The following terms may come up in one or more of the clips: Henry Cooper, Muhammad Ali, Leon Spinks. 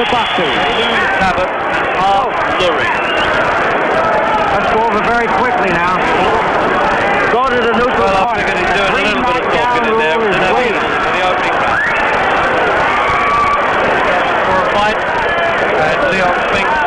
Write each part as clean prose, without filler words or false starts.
the boxing. Sabbath of Lurie. Let's go over very quickly now. Go to the neutral park. Well, he's doing a little bit of talking in there with the opening round. For a fight, and Leon Spinks.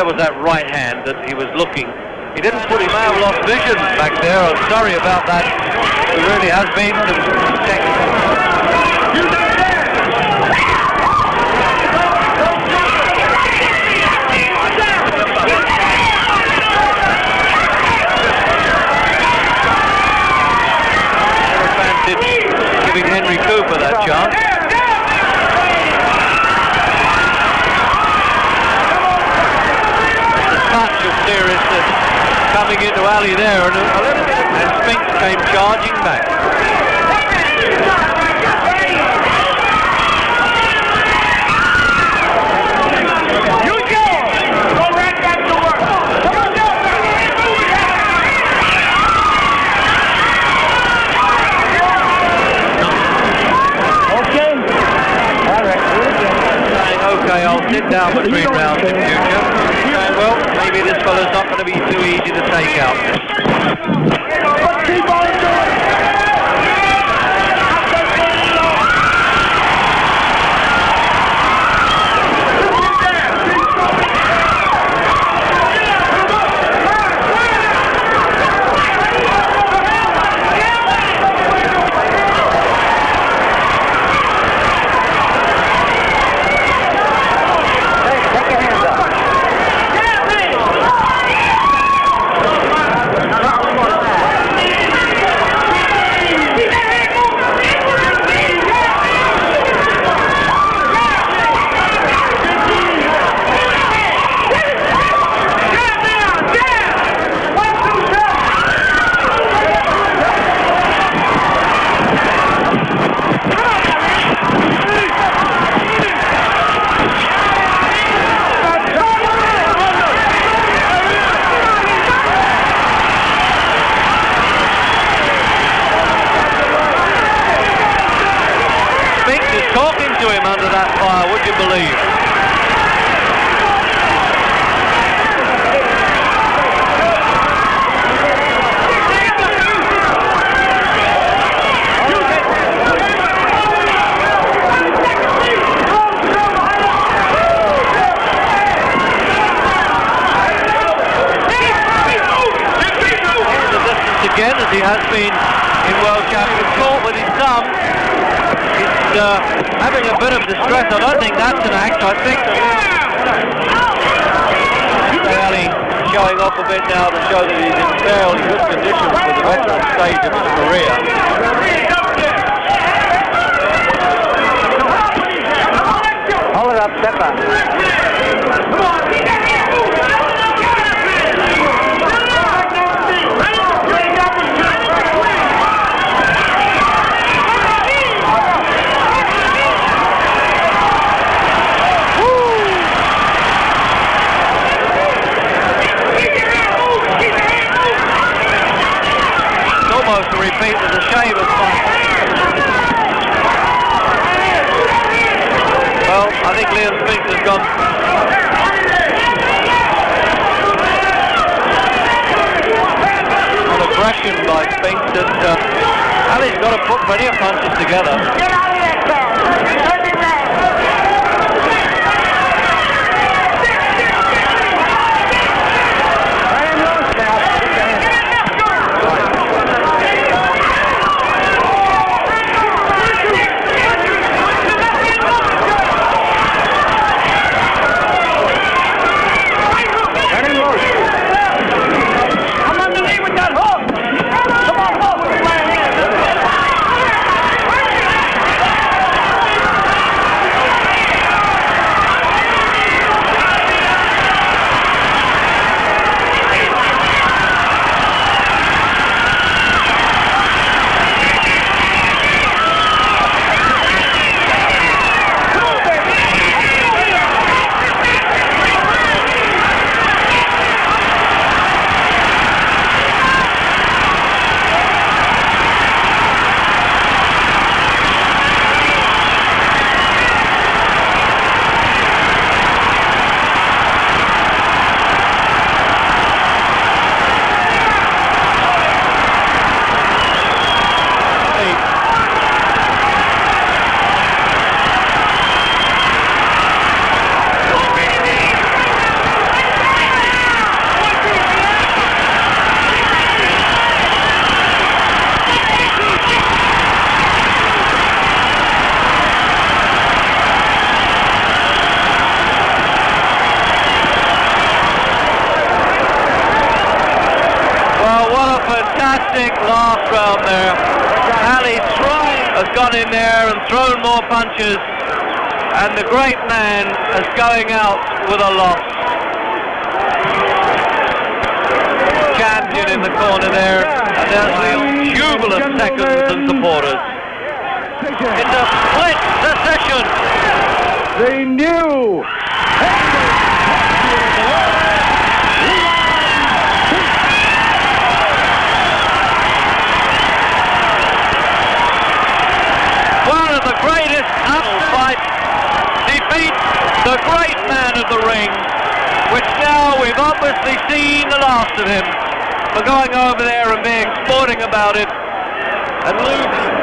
there was that right hand that he was looking. He didn't put him out, lost vision back there. I'm sorry about that. It really has been the second. Giving Henry Cooper that chance. There's a touch of seriousness coming into Ali there, and Spinks came charging back. Sit down for 3 rounds in future. And well, maybe this fellow's not going to be too easy to take out. round there. Ali has gone in there and thrown more punches, and the great man is going out with a loss. Champion in the corner there, and there's the jubilant seconds and supporters. It's a split decision. They knew. The great man of the ring, which now we've obviously seen the last of him, for going over there and being sporting about it and losing.